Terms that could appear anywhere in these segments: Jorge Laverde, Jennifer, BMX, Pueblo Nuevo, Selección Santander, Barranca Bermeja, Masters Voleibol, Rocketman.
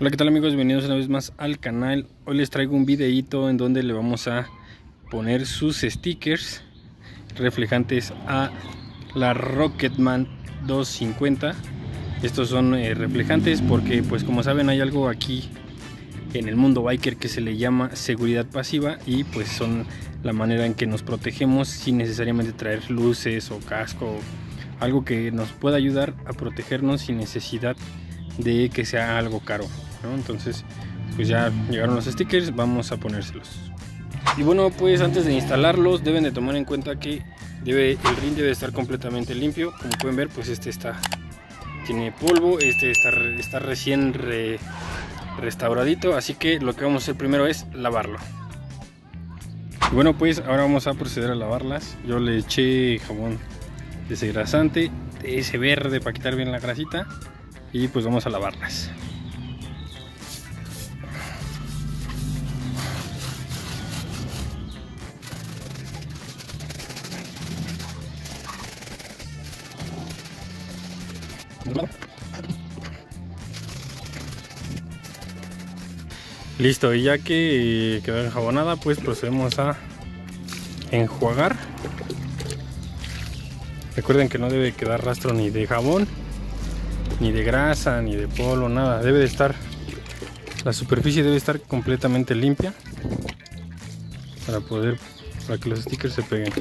Hola, ¿qué tal amigos? Bienvenidos una vez más al canal. Hoy les traigo un videíto en donde le vamos a poner sus stickers reflejantes a la Rocketman 250. Estos son reflejantes porque, pues como saben, hay algo aquí en el mundo biker que se le llama seguridad pasiva, y pues son la manera en que nos protegemos sin necesariamente traer luces o casco, algo que nos pueda ayudar a protegernos sin necesidad de que sea algo caro, ¿no? Entonces pues ya llegaron los stickers, vamos a ponérselos. Y bueno, pues antes de instalarlos deben de tomar en cuenta que el rin debe estar completamente limpio. Como pueden ver, pues este tiene polvo, este está recién restauradito, así que lo que vamos a hacer primero es lavarlo. Y bueno, pues ahora vamos a proceder a lavarlas. Yo le eché jabón desengrasante, de ese verde para quitar bien la grasita, y pues vamos a lavarlas. Listo, y ya que quedó enjabonada, pues procedemos a enjuagar. Recuerden que no debe quedar rastro ni de jabón, ni de grasa, ni de polvo, nada. Debe de estar, la superficie debe estar completamente limpia para que los stickers se peguen.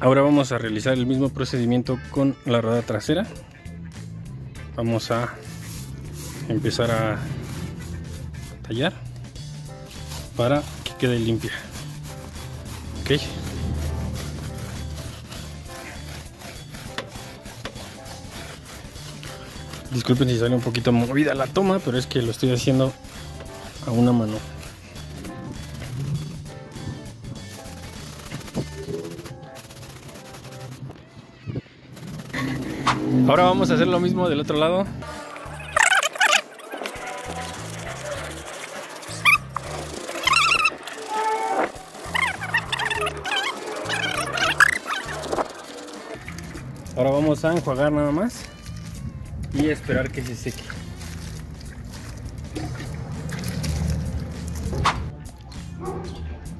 Ahora vamos a realizar el mismo procedimiento con la rueda trasera. Vamos a empezar a tallar para que quede limpia. Ok. Disculpen si sale un poquito movida la toma, pero es que lo estoy haciendo a una mano. Ahora vamos a hacer lo mismo del otro lado. Ahora vamos a enjuagar nada más y esperar que se seque.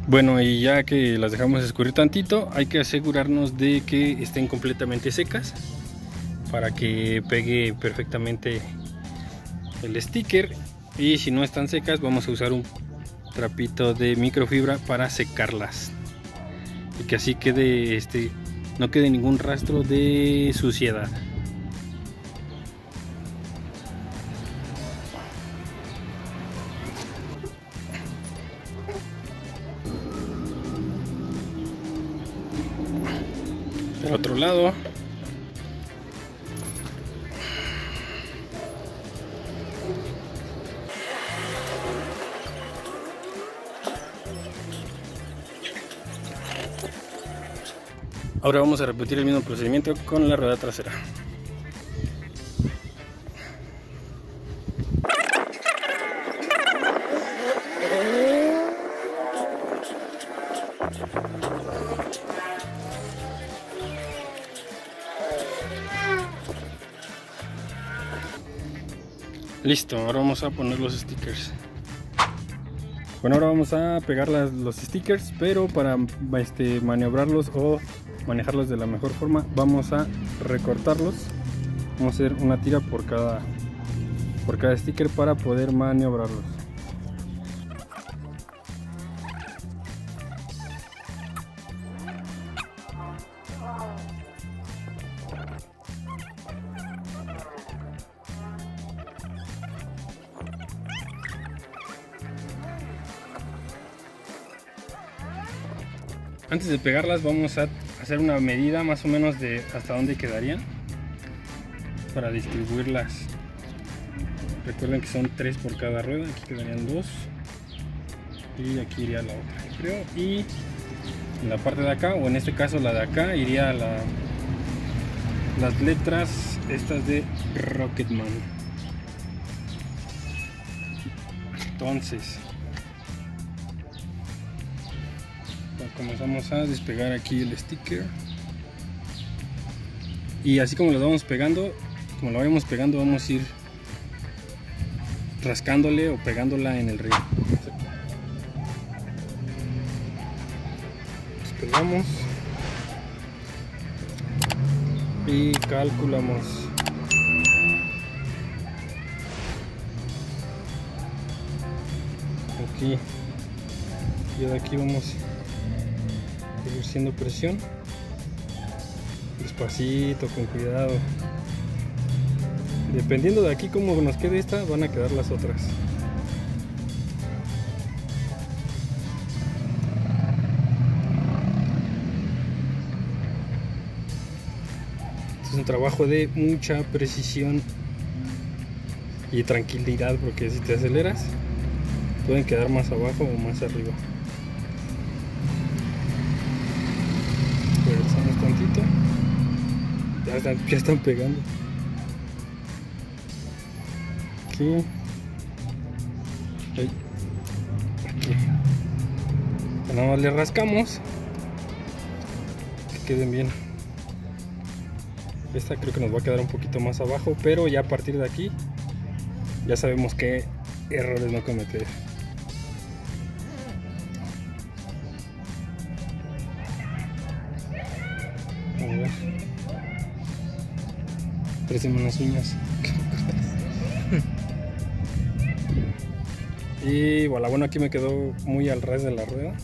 Bueno, y ya que las dejamos escurrir tantito, hay que asegurarnos de que estén completamente secas para que pegue perfectamente el sticker. Y si no están secas, vamos a usar un trapito de microfibra para secarlas y que así quede, no quede ningún rastro de suciedad. Del otro lado. Ahora vamos a repetir el mismo procedimiento con la rueda trasera. Listo, ahora vamos a poner los stickers. Bueno, ahora vamos a pegar los stickers, pero para maniobrarlos o manejarlos de la mejor forma, vamos a recortarlos. Vamos a hacer una tira por cada sticker para poder maniobrarlos. Antes de pegarlas, vamos a hacer una medida más o menos de hasta dónde quedarían para distribuirlas. Recuerden que son 3 por cada rueda, aquí quedarían 2 y aquí iría la otra, creo, y en la parte de acá, o en este caso la de acá, iría las letras estas de Rocketman. Entonces comenzamos a despegar aquí el sticker, y así como lo vamos pegando, vamos a ir rascándole o pegándola en el río. Despegamos y calculamos. Aquí y de aquí vamos ejerciendo presión despacito, con cuidado. Dependiendo de aquí como nos quede esta, van a quedar las otras. Este es un trabajo de mucha precisión y tranquilidad, porque si te aceleras pueden quedar más abajo o más arriba. Regresamos tantito. Ya están pegando. Aquí. Ahí. Aquí. Nada más le rascamos. Que queden bien. Esta creo que nos va a quedar un poquito más abajo, pero ya a partir de aquí ya sabemos qué errores no cometer. Préstame unas uñas. Y bueno, aquí me quedó muy al ras de la rueda,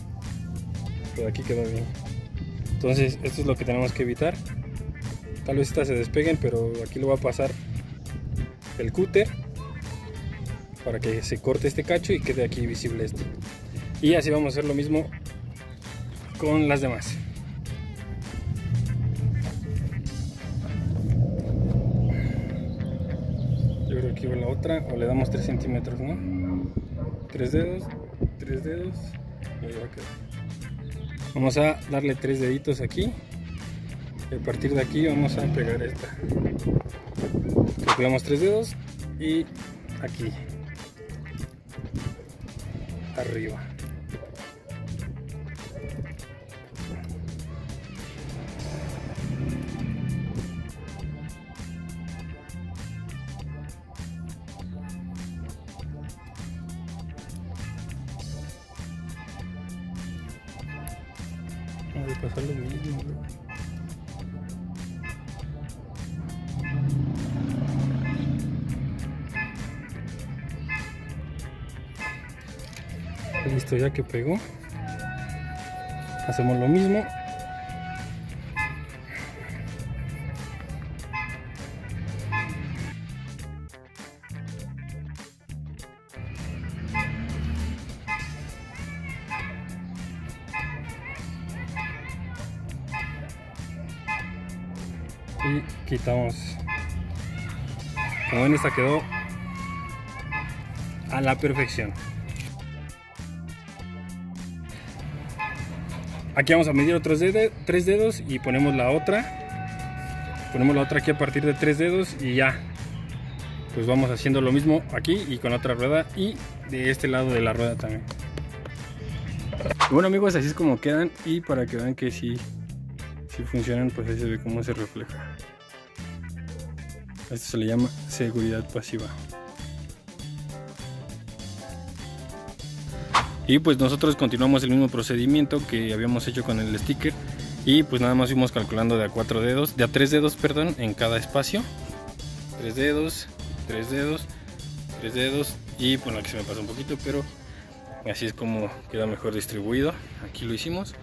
pero aquí quedó bien. Entonces esto es lo que tenemos que evitar. Tal vez estas se despeguen, pero aquí lo va a pasar el cúter para que se corte este cacho y quede aquí visible esto. Y así vamos a hacer lo mismo con las demás. Yo creo que aquí va la otra, o le damos 3 centímetros, ¿no? 3 dedos, y ahí va a quedar. Vamos a darle 3 deditos aquí, y a partir de aquí vamos a pegar esta. Calculamos 3 dedos y aquí arriba. Voy a pasar lo mismo. Listo, ya que pegó, hacemos lo mismo. Y quitamos. Como ven, esta quedó a la perfección. Aquí vamos a medir otros 3 dedos y ponemos la otra. Ponemos la otra aquí a partir de 3 dedos y ya. Pues vamos haciendo lo mismo aquí y con la otra rueda y de este lado de la rueda también. Y bueno, amigos, así es como quedan, y para que vean que si funcionan, pues ahí se ve cómo se refleja. A esto se le llama seguridad pasiva. Y pues nosotros continuamos el mismo procedimiento que habíamos hecho con el sticker, y pues nada más fuimos calculando de a 3 dedos, perdón, en cada espacio. 3 dedos, y bueno, aquí se me pasó un poquito, pero así es como queda mejor distribuido. Aquí lo hicimos.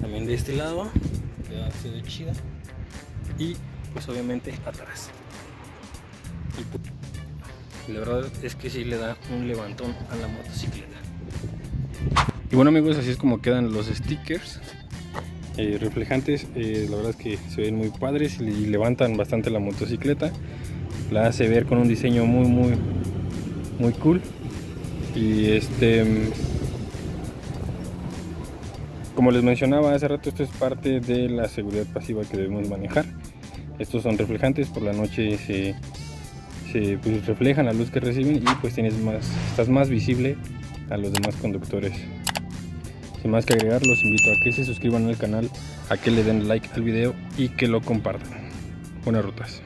También de este lado, ya se ve chida. Y pues obviamente atrás. La verdad es que sí le da un levantón a la motocicleta. Y bueno, amigos, así es como quedan los stickers reflejantes. La verdad es que se ven muy padres y levantan bastante la motocicleta. La hace ver con un diseño muy cool. Y como les mencionaba hace rato, esto es parte de la seguridad pasiva que debemos manejar. Estos son reflejantes, por la noche pues reflejan la luz que reciben y pues estás más visible a los demás conductores. Sin más que agregar, los invito a que se suscriban al canal, a que le den like al video y que lo compartan. Buenas rutas.